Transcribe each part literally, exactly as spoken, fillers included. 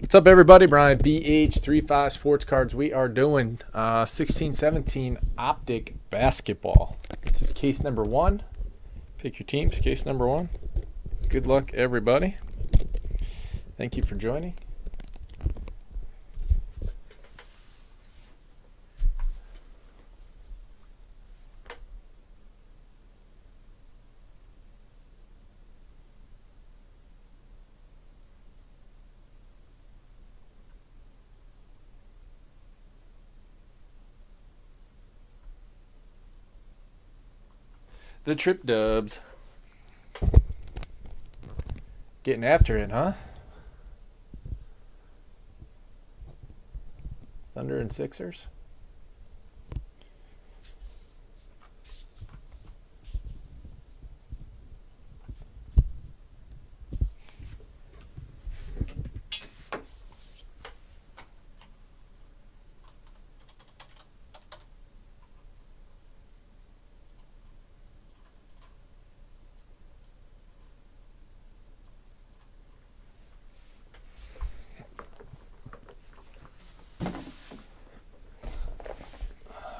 What's up, everybody? Brian, B H thirty-five Sports Cards. We are doing uh, sixteen seventeen Optic Basketball. This is case number one. Pick your teams, case number one. Good luck, everybody. Thank you for joining. The Trip Dubs. Getting after it, huh? Thunder and Sixers.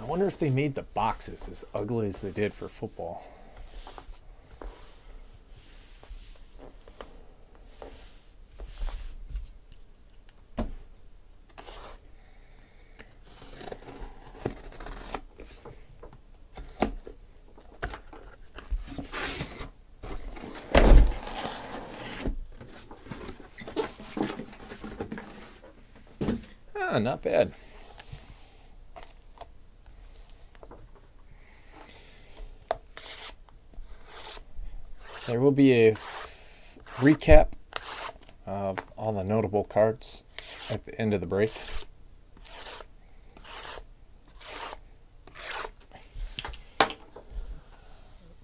I wonder if they made the boxes as ugly as they did for football. Ah, not bad. There will be a recap of all the notable cards at the end of the break.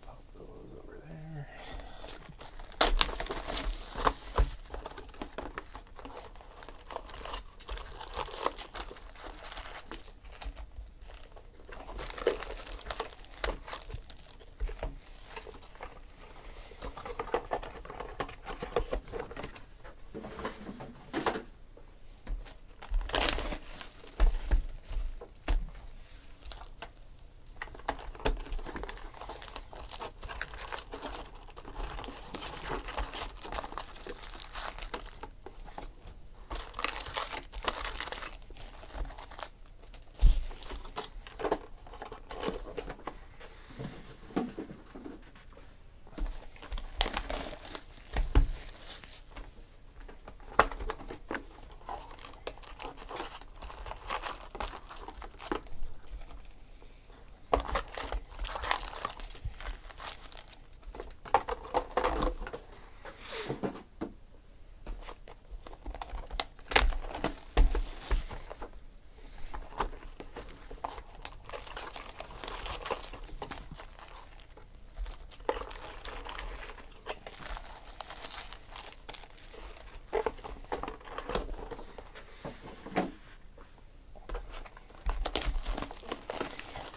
Pop those over there.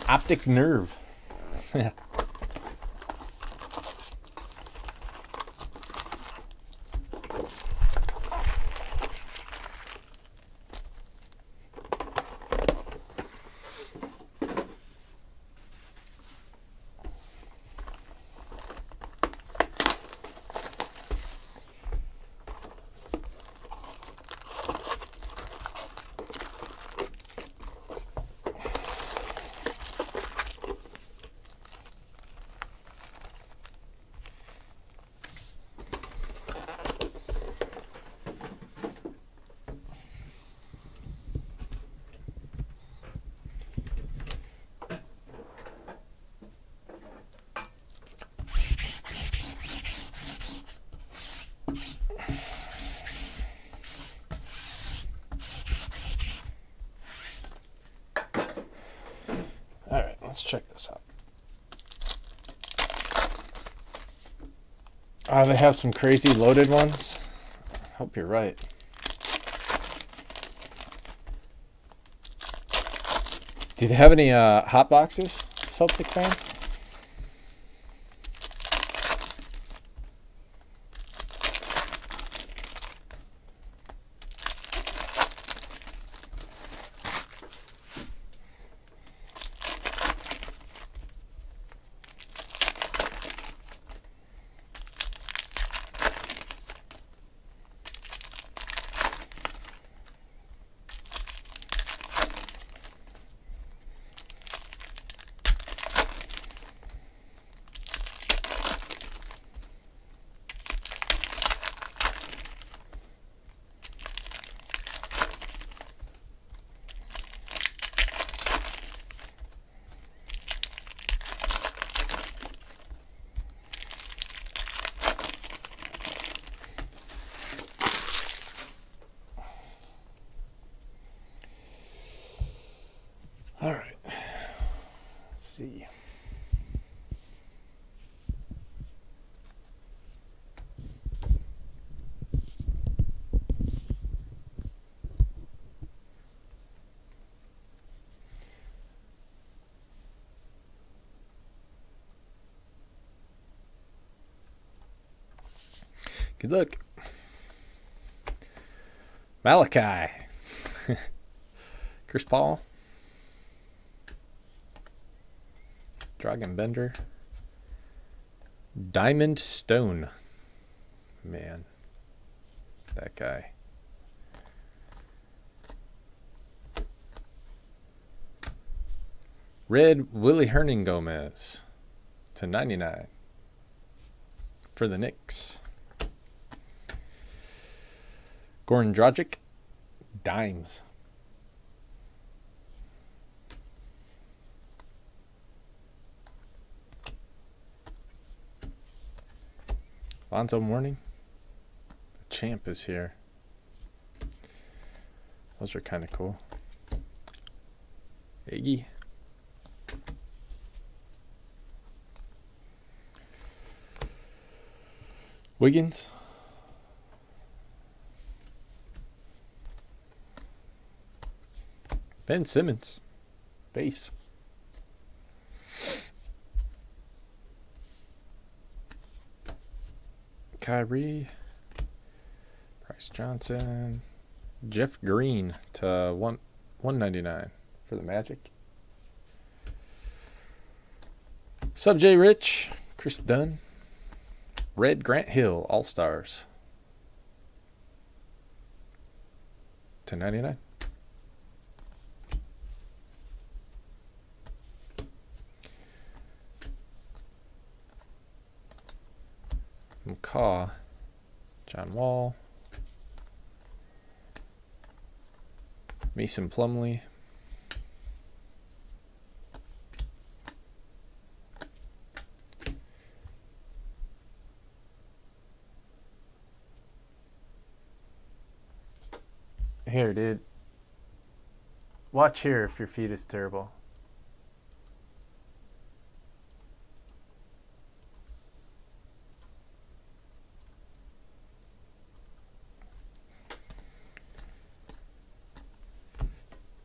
Optic nerve. Yeah. Let's check this out. Ah, they have some crazy loaded ones. Hope you're right. Do they have any uh, hot boxes, Celtic fan? All right. Let's see. Good luck. Malachi. Chris Paul. Dragan Bender. Diamond Stone. Man. That guy. Red Willy Hernangomez to ninety-nine for the Knicks. Goran Dragic, Dimes. Lonzo Mourning. The champ is here. Those are kind of cool. Iggy. Wiggins. Ben Simmons, base. Kyrie, Bryce Johnson, Jeff Green to one one ninety nine for the Magic. Sub J Rich, Chris Dunn, Red Grant Hill, All Stars to ninety nine. McCaw, John Wall, Mason Plumlee, here dude, watch here if your feed is terrible.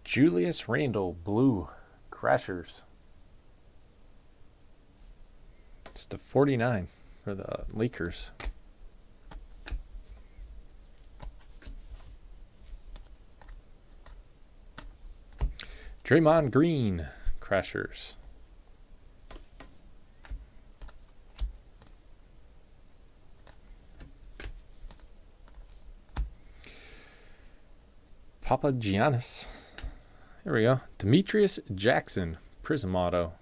Julius Randle, blue, Crashers. Just a forty-nine for the Lakers. Draymond Green, Crashers. Papa Giannis. Here we go. Demetrius Jackson, Prism Auto.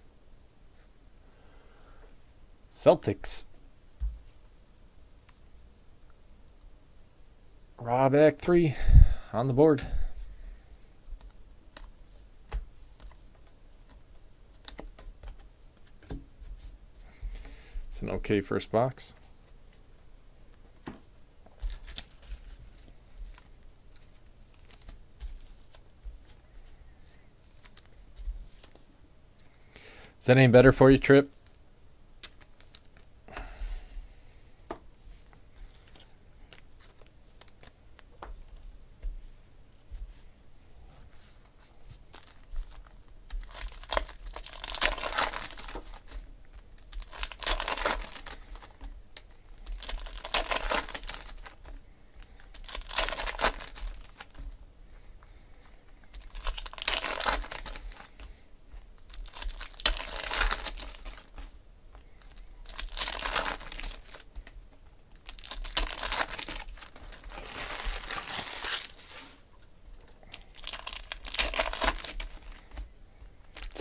Celtics. Rob Act three on the board. It's an okay first box. Is that any better for you, Trip?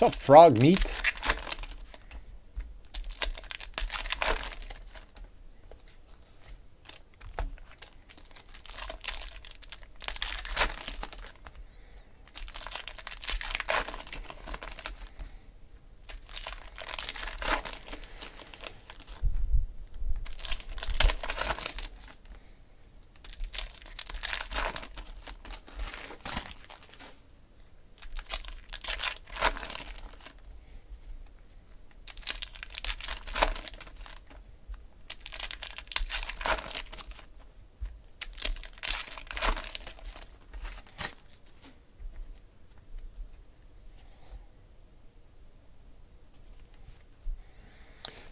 What's up, frog meat?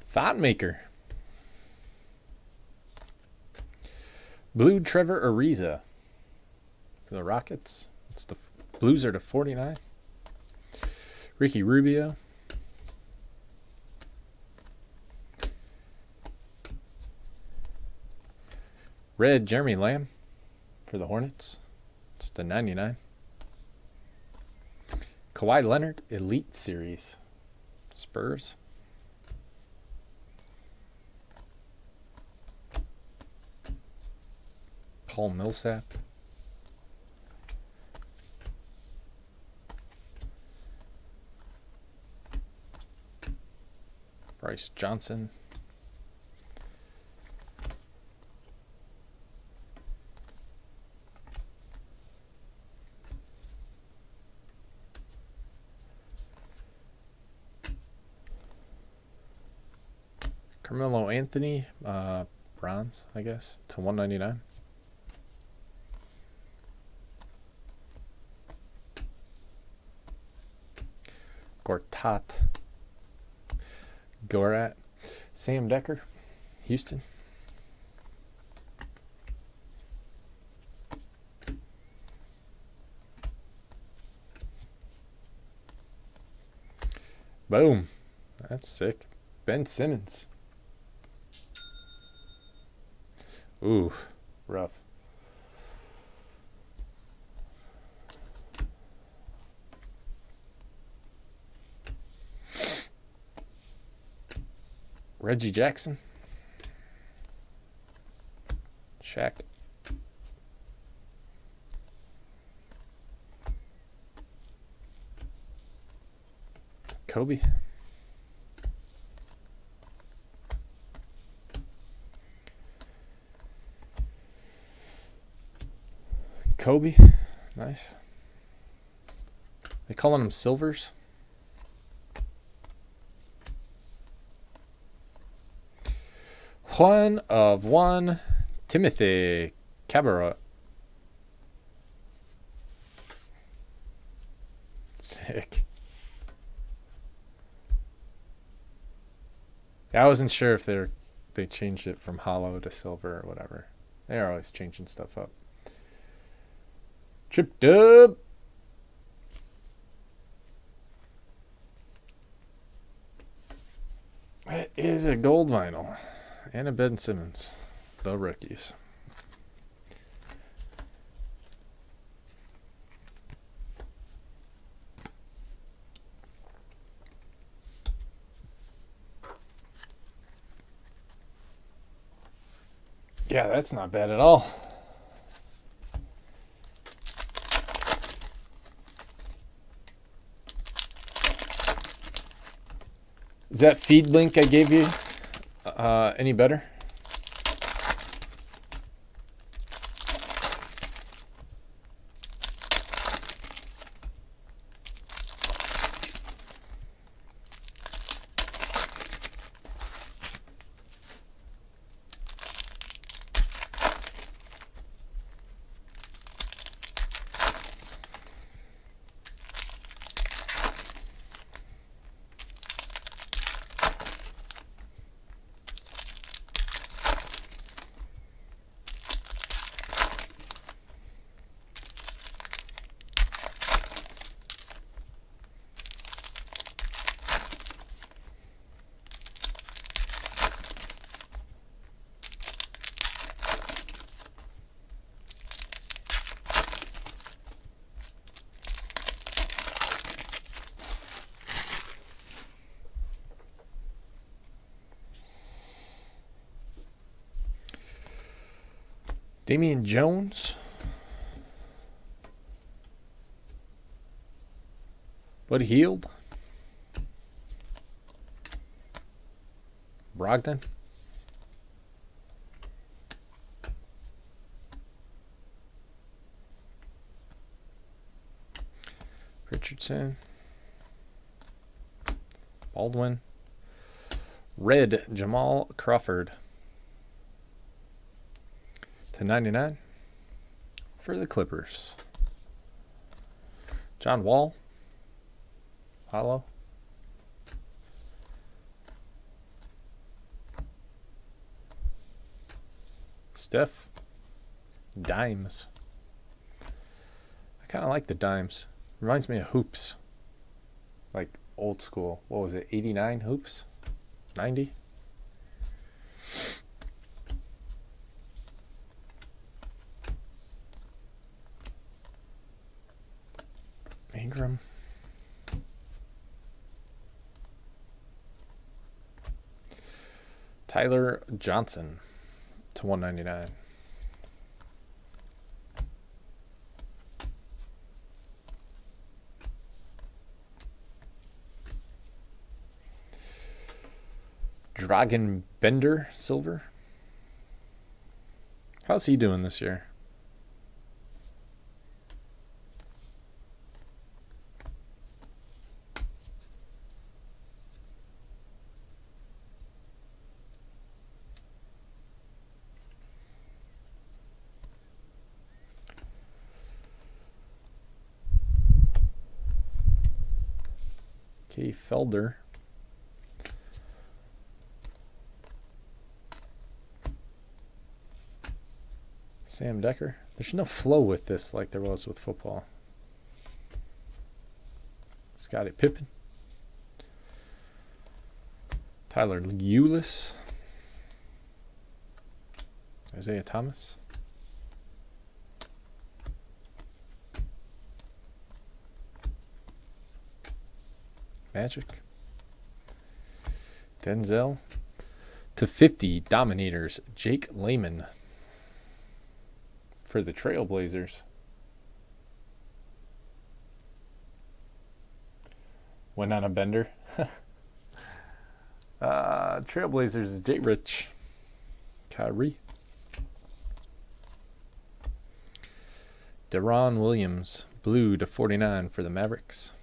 Thought Maker. Blue Trevor Ariza for the Rockets. It's the Blues are to forty-nine. Ricky Rubio. Red Jeremy Lamb for the Hornets. It's the ninety-nine. Kawhi Leonard Elite Series. Spurs. Paul Millsap. Bryce Johnson. Carmelo Anthony, uh, bronze, I guess, to one ninety-nine. Gortat. Gorat. Sam Decker, Houston. Boom. That's sick. Ben Simmons. Ooh, rough. Reggie Jackson. Shaq. Kobe. Kobe, nice. They calling them silvers. One of one, Timothé Cabarrot. Sick. I wasn't sure if they're they changed it from hollow to silver or whatever. They are always changing stuff up. Tripped up. That is a gold vinyl. And a Ben Simmons. The rookies. Yeah, that's not bad at all. Is that feed link I gave you uh, any better? Damian Jones. Buddy Hield. Brogdon. Richardson. Baldwin. Red Jamal Crawford. To ninety-nine for the Clippers. John Wall. Hollow. stuff. Dimes. I kind of like the dimes. Reminds me of hoops. Like old school. What was it? eighty-nine hoops? ninety? Ingram. Tyler Johnson to one ninety-nine. Dragan Bender, silver. How's he doing this year? Okay, Felder. Sam Decker. There's no flow with this like there was with football. Scottie Pippen. Tyler Ulis. Isaiah Thomas. Magic. Denzel. To fifty, Dominators. Jake Layman. For the Trailblazers. Went on a bender. uh, Trailblazers, J. Rich. Kyrie. Deron Williams. Blue to forty-nine for the Mavericks.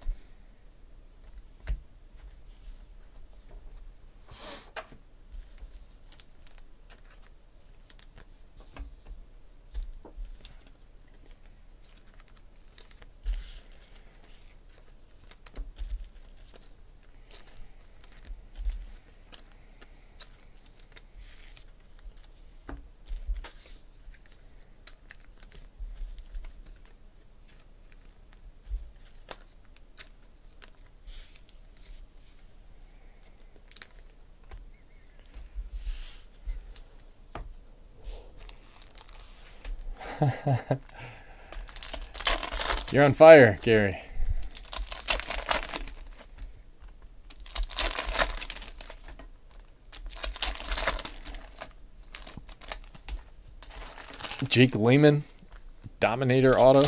You're on fire, Gary. Jake Layman, Dominator Auto.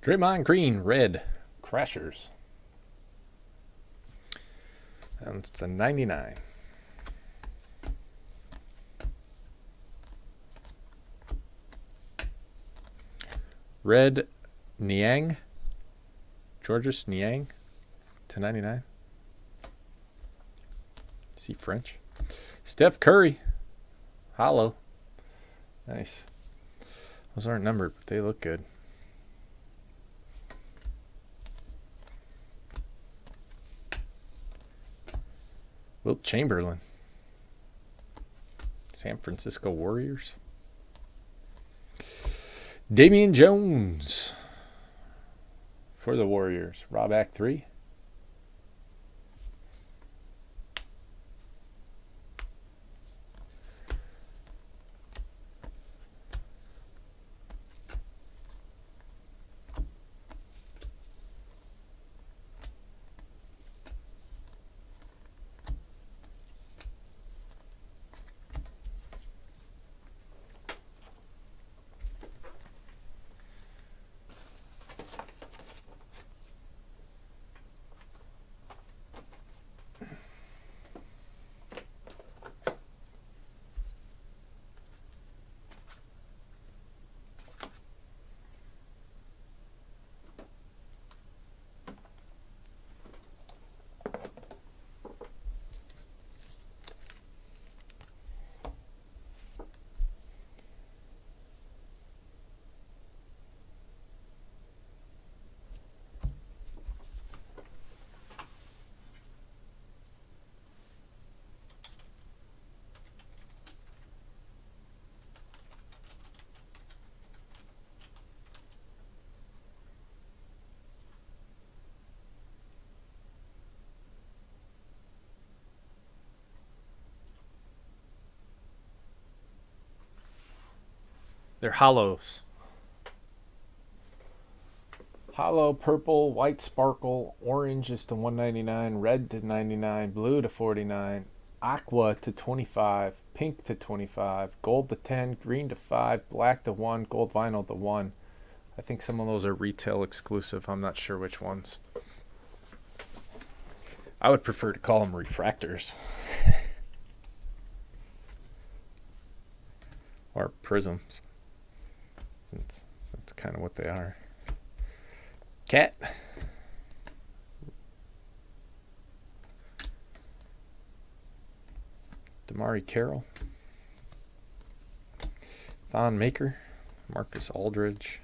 Draymond Green, red, Crashers. And it's a ninety-nine. Red, Niang. Georges Niang to ninety-nine. See French. Steph Curry, hollow. Nice. Those aren't numbered, but they look good. Wilt Chamberlain. San Francisco Warriors. Damian Jones for the Warriors. Rob Act three. They're hollows. Hollow, purple, white sparkle, orange is to one ninety-nine, red to ninety-nine, blue to forty-nine, aqua to twenty-five, pink to twenty-five, gold to ten, green to five, black to one, gold vinyl to one. I think some of those are retail exclusive. I'm not sure which ones. I would prefer to call them refractors. Or prisms, since that's kind of what they are. Cat. Damari Carroll. Thon Maker. Marcus Aldridge.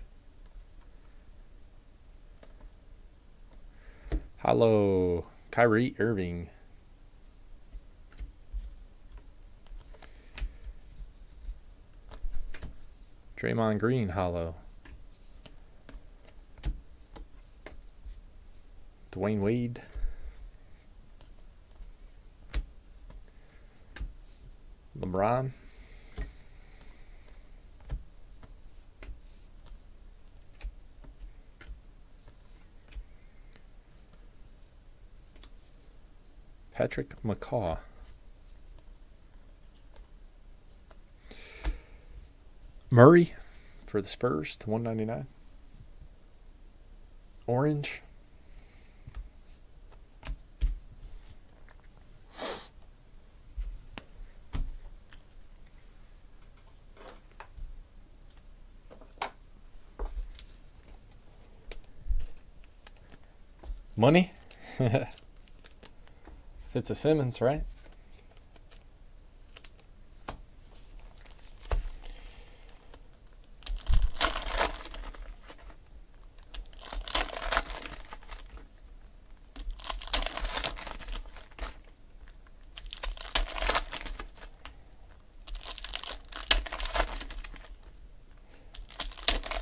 Hollow. Kyrie Irving. Draymond Green hollow. Dwayne Wade. LeBron. Patrick McCaw. Murray for the Spurs to one ninety-nine. Orange. Money. It's a Simmons, right?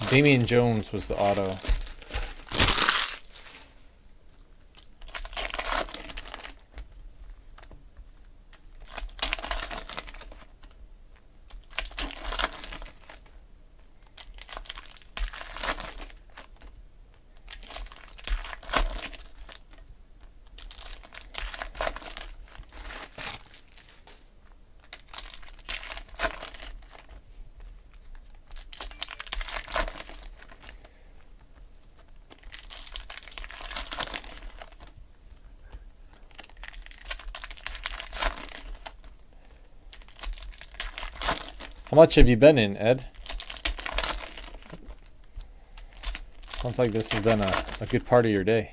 Damian Jones was the auto. How much have you been in, Ed? Sounds like this has been a, a good part of your day.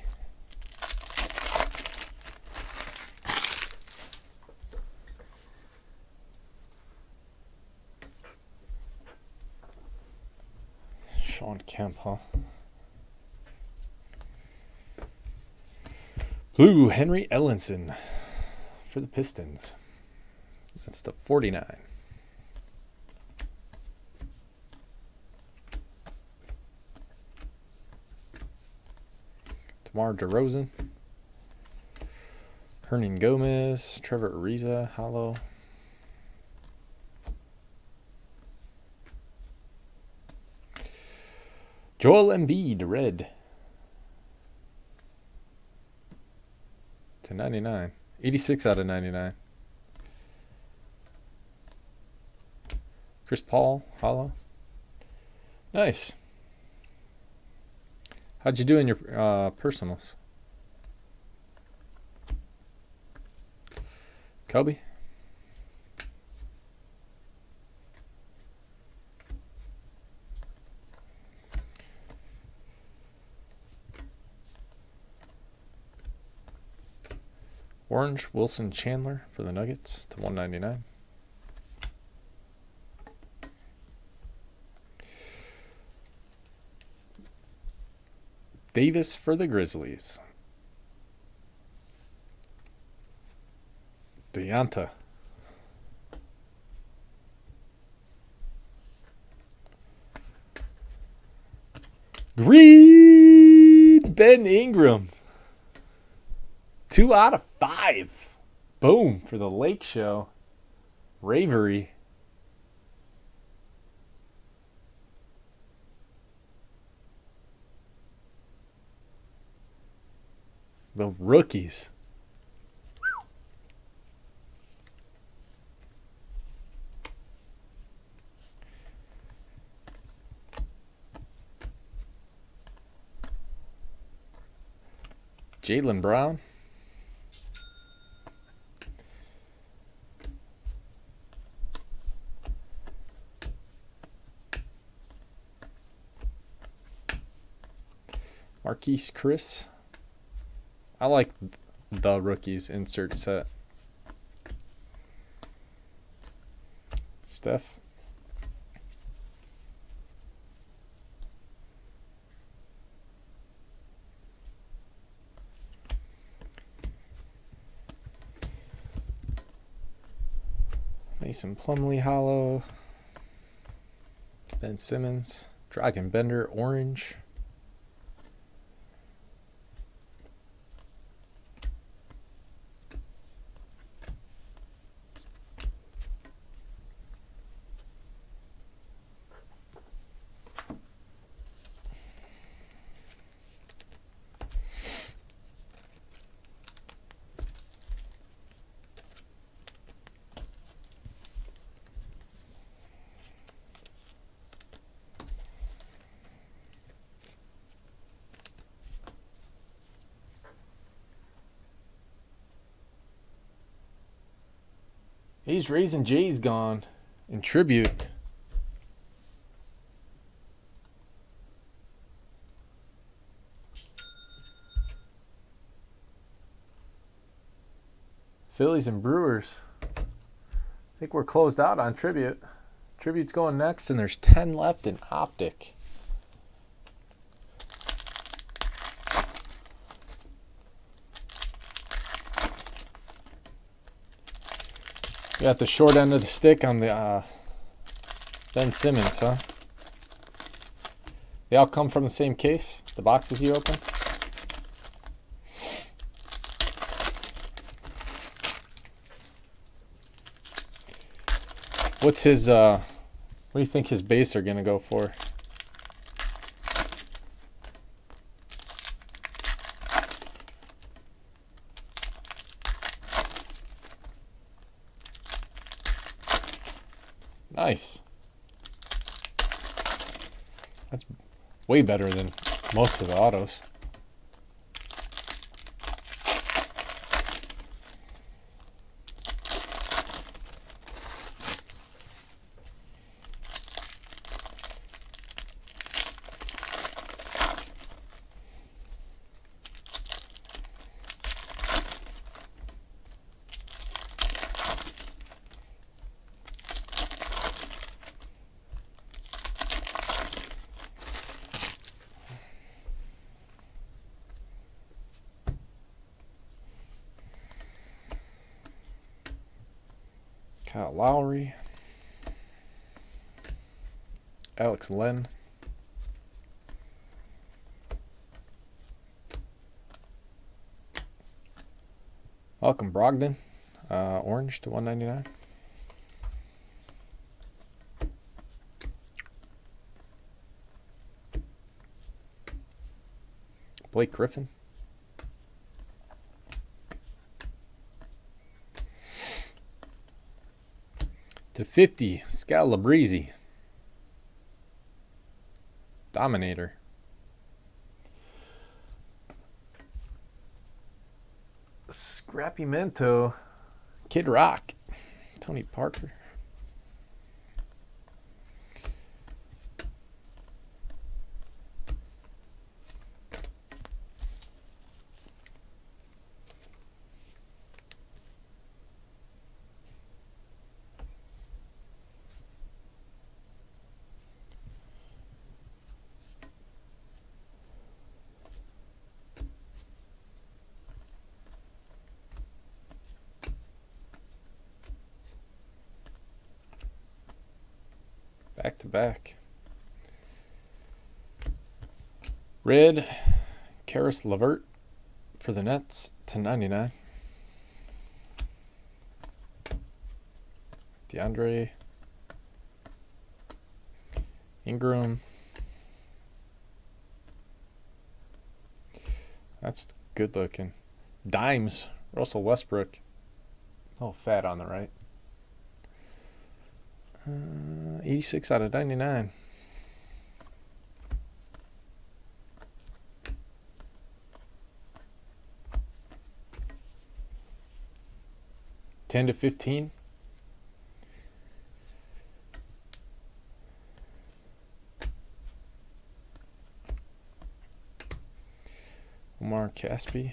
Sean Kemp, huh? Blue, Henry Ellenson for the Pistons. That's the forty-nine. DeMar DeRozan, Hernangomez, Trevor Ariza, hollow. Joel Embiid, red. To ninety-nine. eighty-six out of ninety-nine. Chris Paul, hollow. Nice. How'd you do in your uh, personals? Kobe? Orange, Wilson Chandler for the Nuggets to one ninety-nine. Davis for the Grizzlies. Deonta. Green Ben Ingram. Two out of five. Boom for the Lake Show. Ravery. The rookies. Jaylen Brown. Marquise Chris. I like the rookies insert set. Steph. Mason Plumlee hollow. Ben Simmons. Dragan Bender orange. He's raising J's gone in tribute. Phillies and Brewers. I think we're closed out on tribute. Tribute's going next, and there's ten left in Optic. Got the short end of the stick on the uh, Ben Simmons, huh? They all come from the same case, the boxes you open. What's his, uh, what do you think his base are going to go for? Nice. That's way better than most of the autos. Kyle Lowry, Alex Len, Malcolm Brogdon, uh, orange to one ninety-nine. Blake Griffin. To fifty, Scalabrese. Dominator. Scrappy Mento. Kid Rock. Tony Parker. Back to back. Red, Karis LeVert for the Nets to ninety-nine. DeAndre Ingram. That's good looking. Dimes, Russell Westbrook. Oh, fat on the right. Uh, eighty-six out of ninety-nine. Ten to fifteen. Omar Caspi.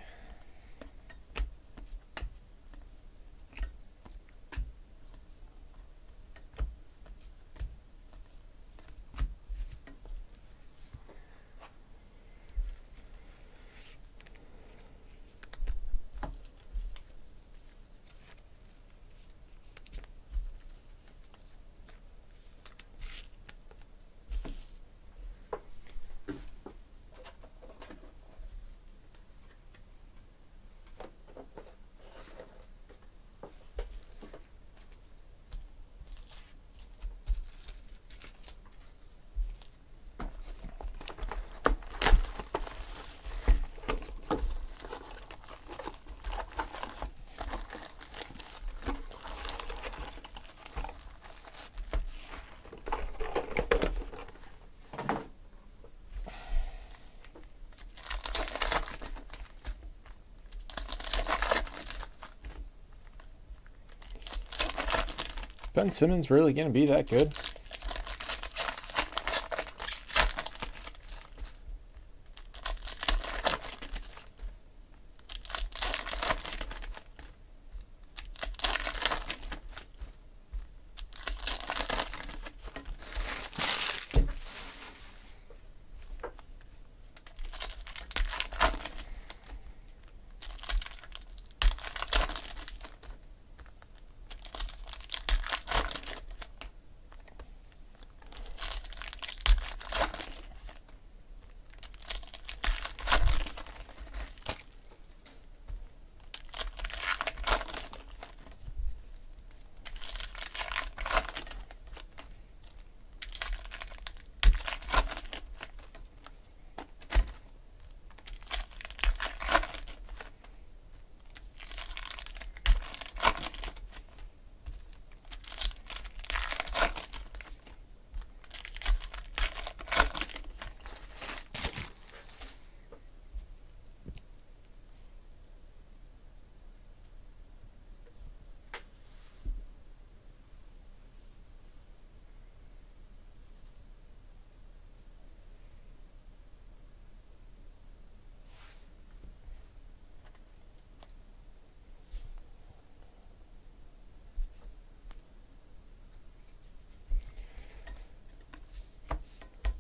Ben Simmons really going to be that good?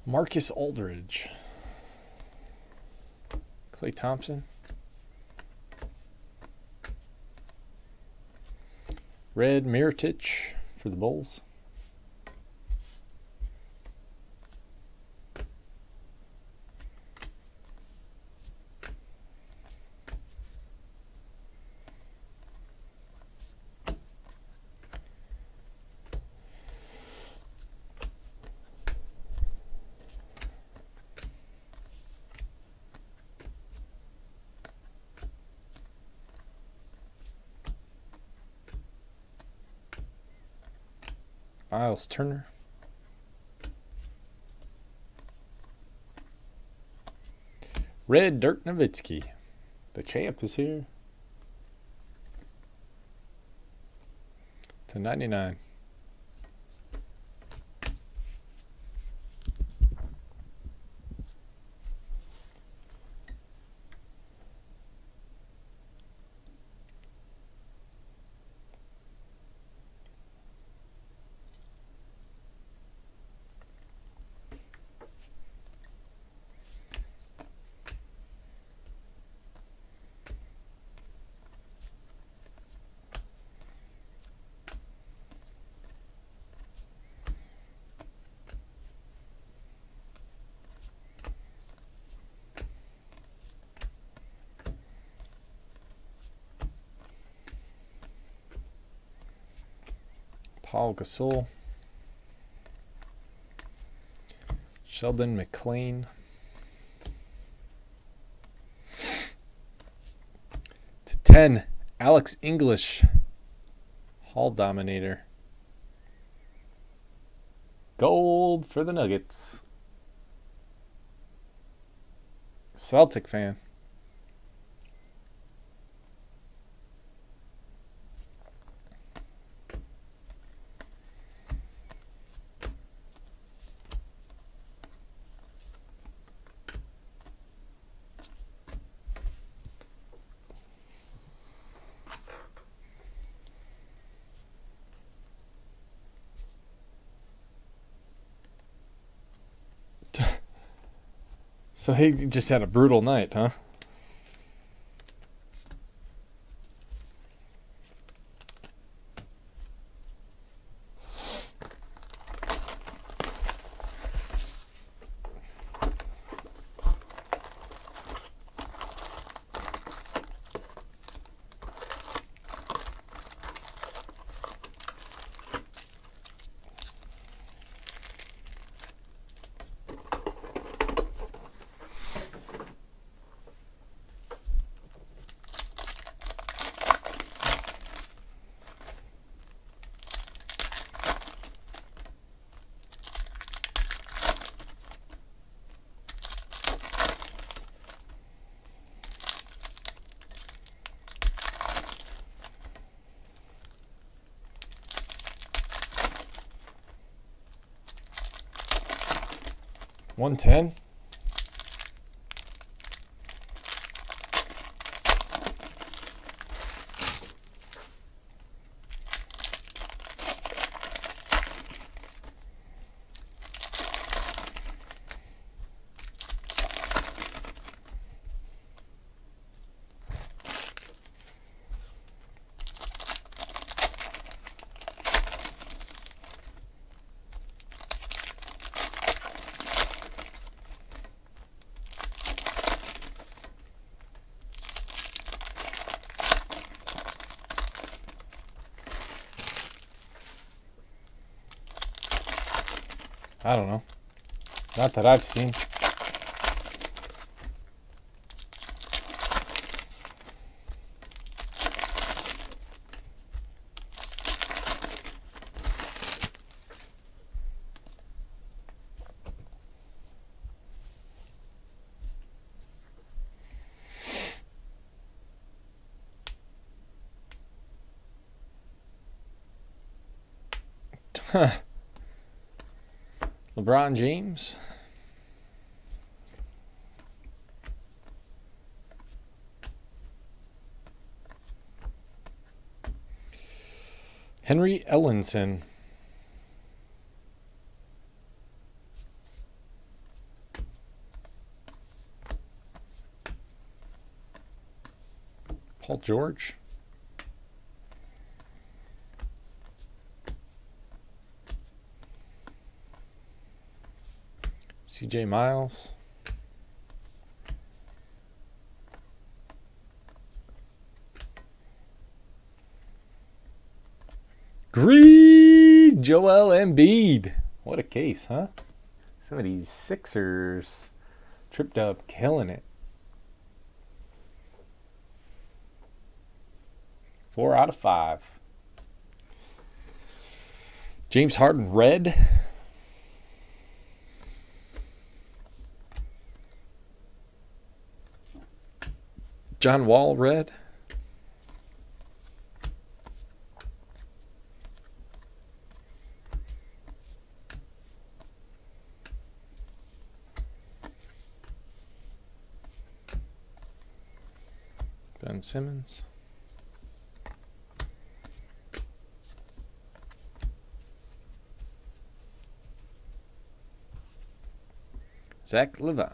Marcus Aldridge, Klay Thompson, Red Mirotić for the Bulls, Miles Turner, Red Dirk Nowitzki. The champ is here. To ninety-nine. Paul Gasol, Sheldon McLean, ten, Alex English, Hall Dominator. Gold for the Nuggets. Celtic fan. So he just had a brutal night, huh? one ten. I don't know. Not that I've seen. Huh. LeBron James. Henry Ellenson. Paul George. C J Miles, Green, Joel Embiid. What a case, huh? Some of these Sixers tripped up, killing it. Four out of five. James Harden, red. John Wall, red. Ben Simmons. Zach Levine.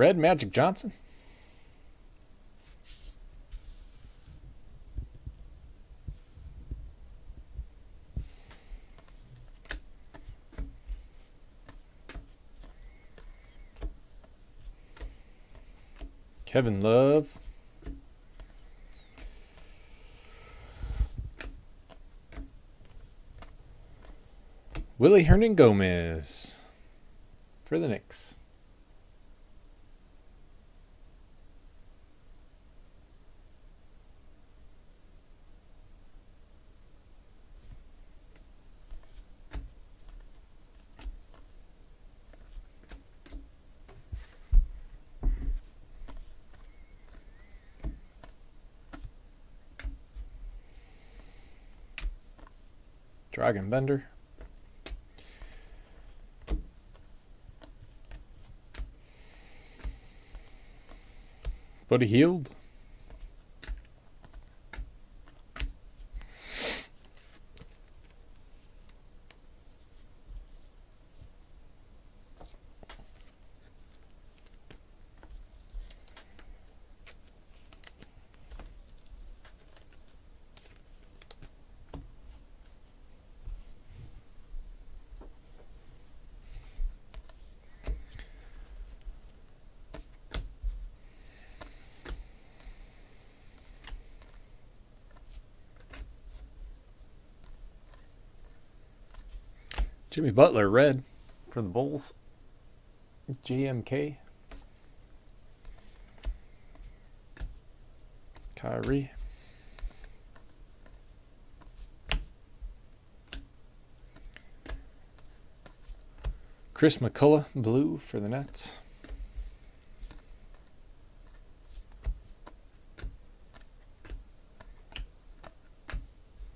Red Magic Johnson. Kevin Love. Willy Hernangomez for the Knicks. Dragan Bender. Buddy Hield. Jimmy Butler, red, for the Bulls. J M K. Kyrie. Chris McCullough, blue, for the Nets.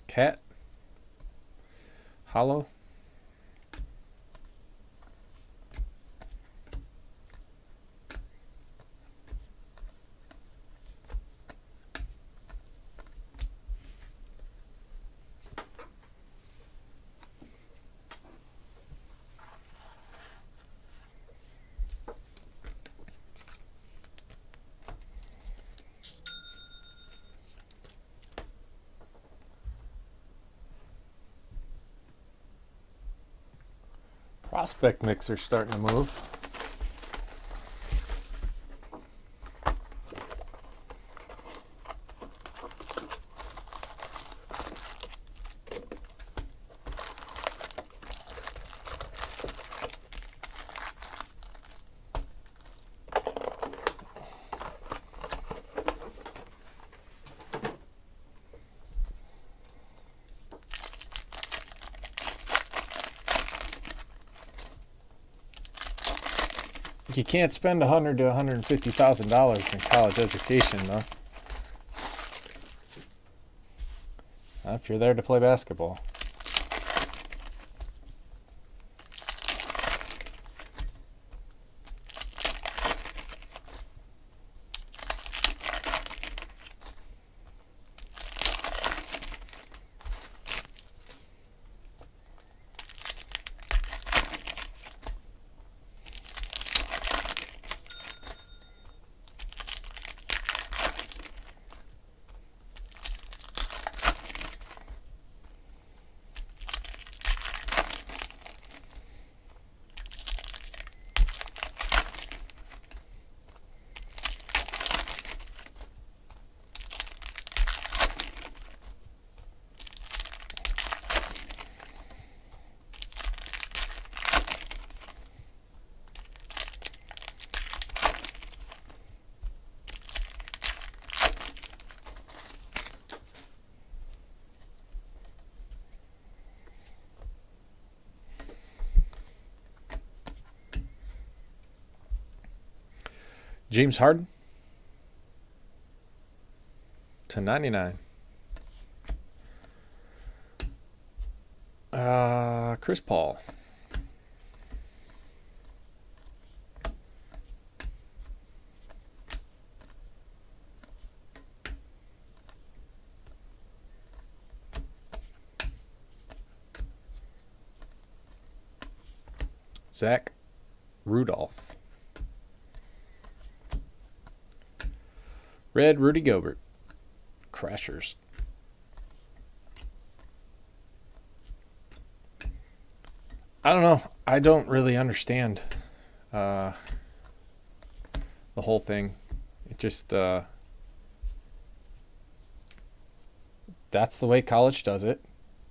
Cat. Hollow. Prospect mix are starting to move. You can't spend a hundred to a hundred and fifty thousand dollars in college education, though. Not if you're there to play basketball. James Harden to ninety-nine. Uh, Chris Paul. Zach Rudolph. Red, Rudy Gobert. Crashers. I don't know. I don't really understand uh, the whole thing. It just, uh, that's the way college does it.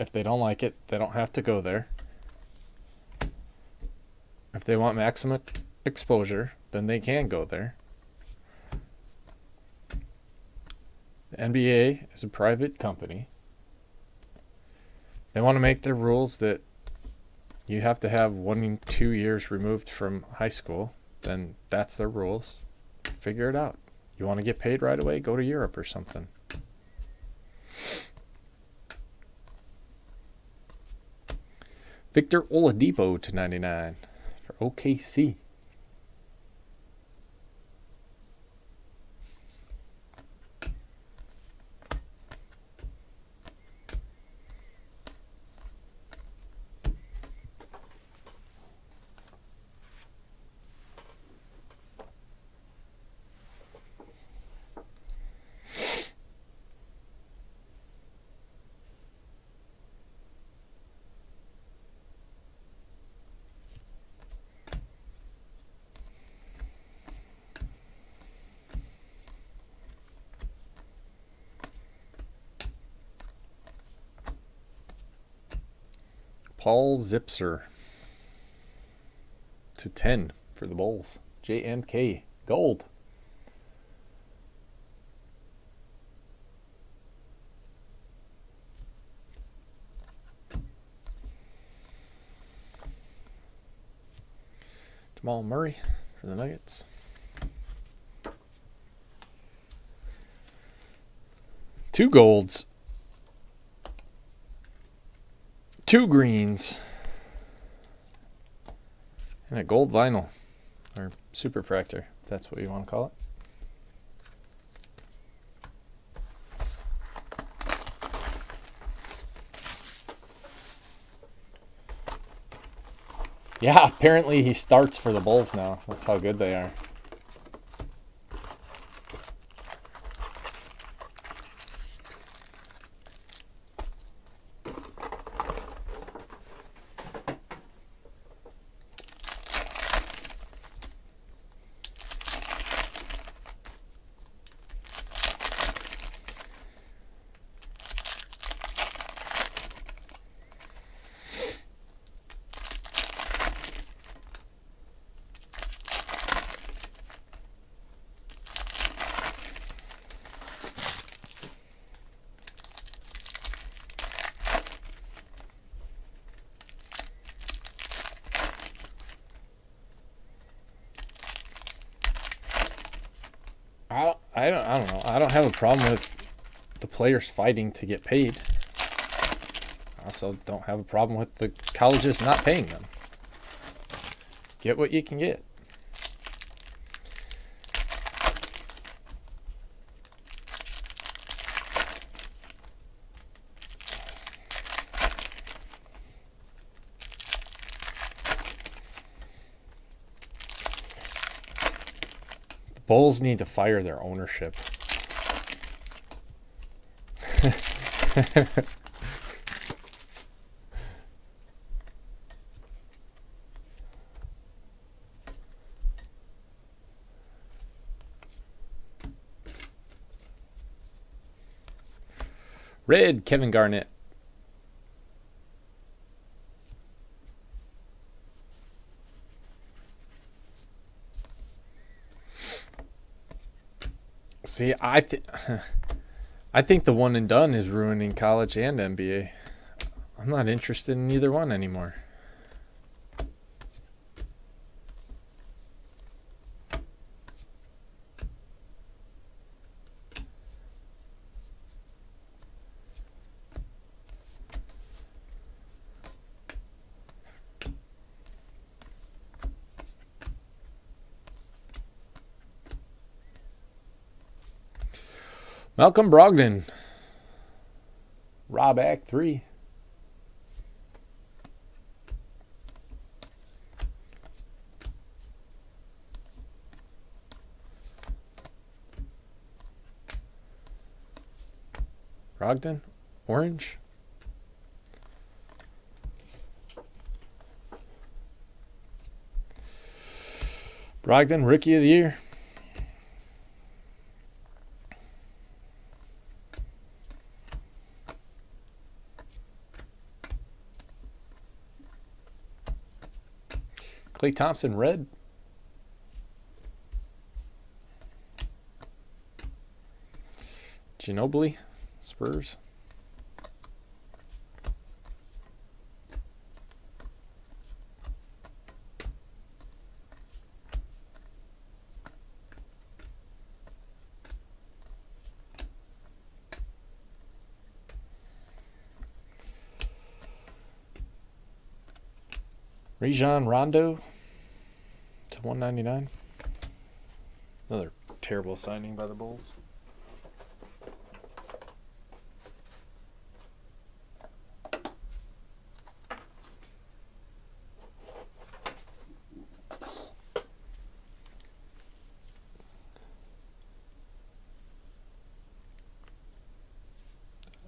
If they don't like it, they don't have to go there. If they want maximum exposure, then they can go there. The N B A is a private company. They want to make their rules that you have to have one, two years removed from high school. Then that's their rules. Figure it out. You want to get paid right away? Go to Europe or something. Victor Oladipo to ninety-nine for O K C. Paul Zipser to ten for the Bulls. J M K gold. Jamal Murray for the Nuggets. Two golds. Two greens and a gold vinyl or superfractor, if that's what you want to call it. Yeah, apparently he starts for the Bulls now. That's how good they are. I don't, I don't know. I don't have a problem with the players fighting to get paid. I also don't have a problem with the colleges not paying them. Get what you can get. Bulls need to fire their ownership. Red Kevin Garnett. See, I, th I think the one and done is ruining college and N B A. I'm not interested in either one anymore. Malcolm Brogdon, Rob Act three. Brogdon, orange. Brogdon, rookie of the year. Klay Thompson, red. Ginobili, Spurs. Rajon Rondo to one ninety-nine. Another terrible signing by the Bulls.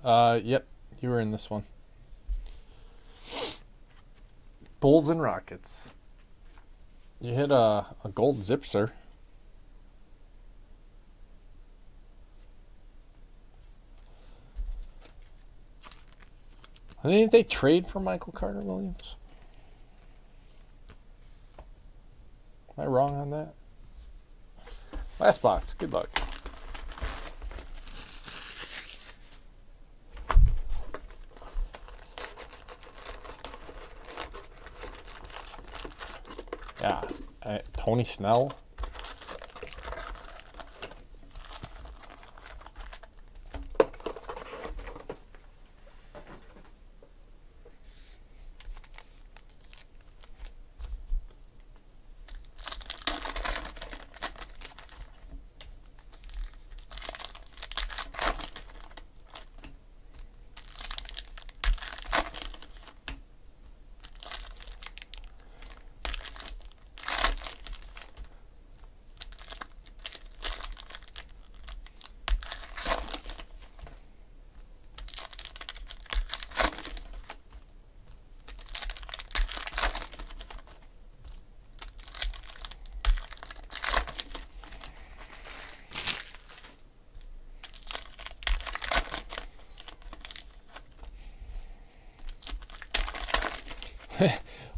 Uh, yep, you were in this one. Bulls and Rockets. You hit a, a gold Zipser. Didn't they trade for Michael Carter Williams? Am I wrong on that? Last box. Good luck. Yeah, uh, Tony Snell.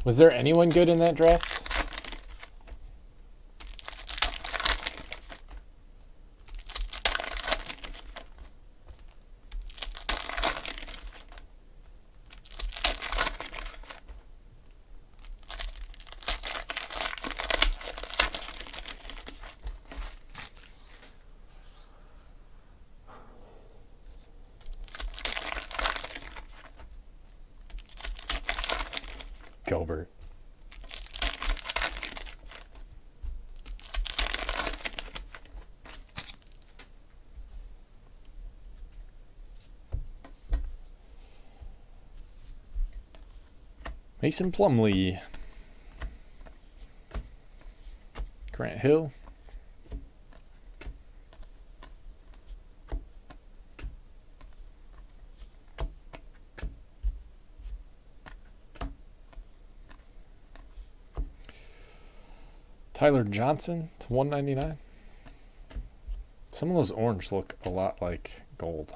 Was there anyone good in that draft? Gilbert. Mason Plumlee. Grant Hill. Tyler Johnson to one ninety-nine. Some of those orange look a lot like gold.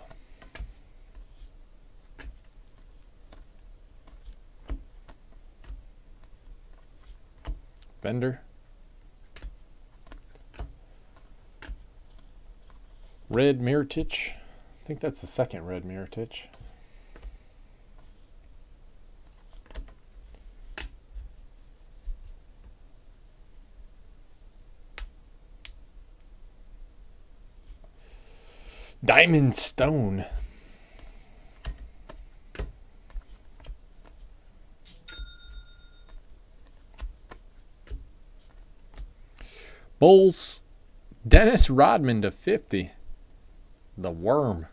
Bender. Red Mirotić. I think that's the second red Mirotić. Diamond Stone. Bulls. Dennis Rodman to fifty. The Worm.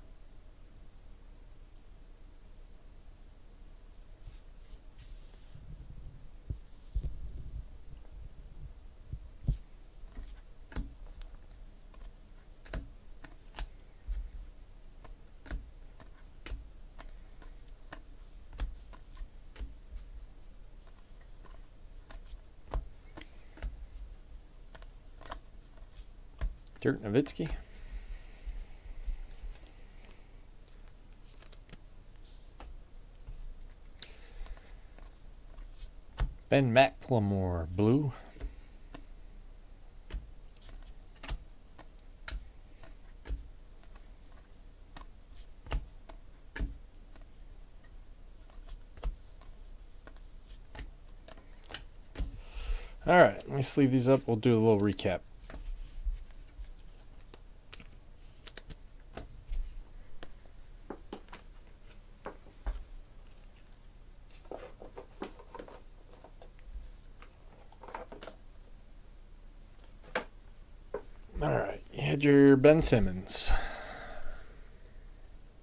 Dirk Nowitzki. Ben McLemore, blue. All right, let me sleeve these up. We'll do a little recap. All right, you had your Ben Simmons.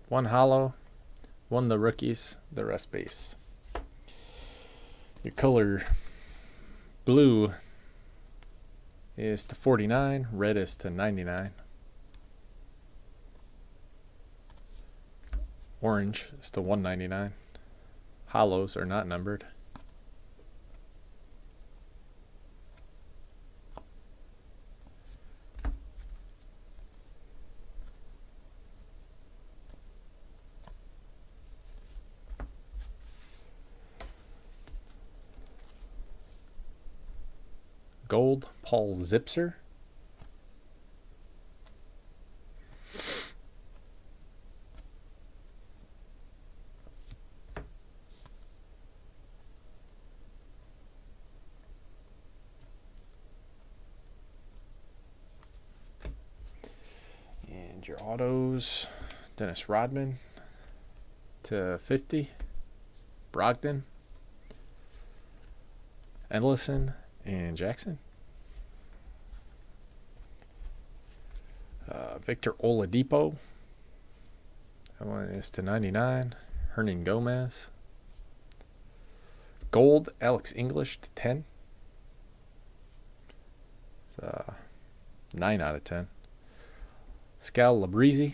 One hollow, one the rookies, the rest base. Your color... blue is to forty-nine, red is to ninety-nine, orange is to one ninety-nine. Hollows are not numbered. Gold, Paul Zipser. And your autos, Dennis Rodman to fifty, Brogdon, Ellenson, and Jackson. Uh, Victor Oladipo. That one is to ninety-nine. Hernangomez. Gold, Alex English to ten. Uh, nine out of ten. Scal Labrizi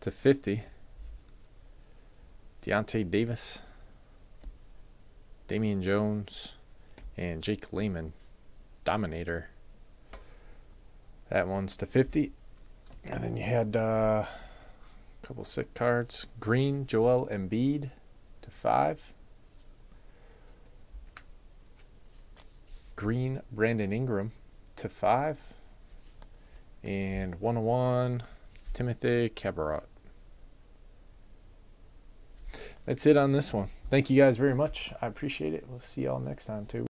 to fifty. Deonte Davis. Damian Jones. And Jake Layman, Dominator. That one's to fifty. And then you had uh, a couple sick cards. Green, Joel Embiid to five. Green, Brandon Ingram to five. And one oh one, Timothé Cabarrot. That's it on this one. Thank you guys very much. I appreciate it. We'll see y'all next time too.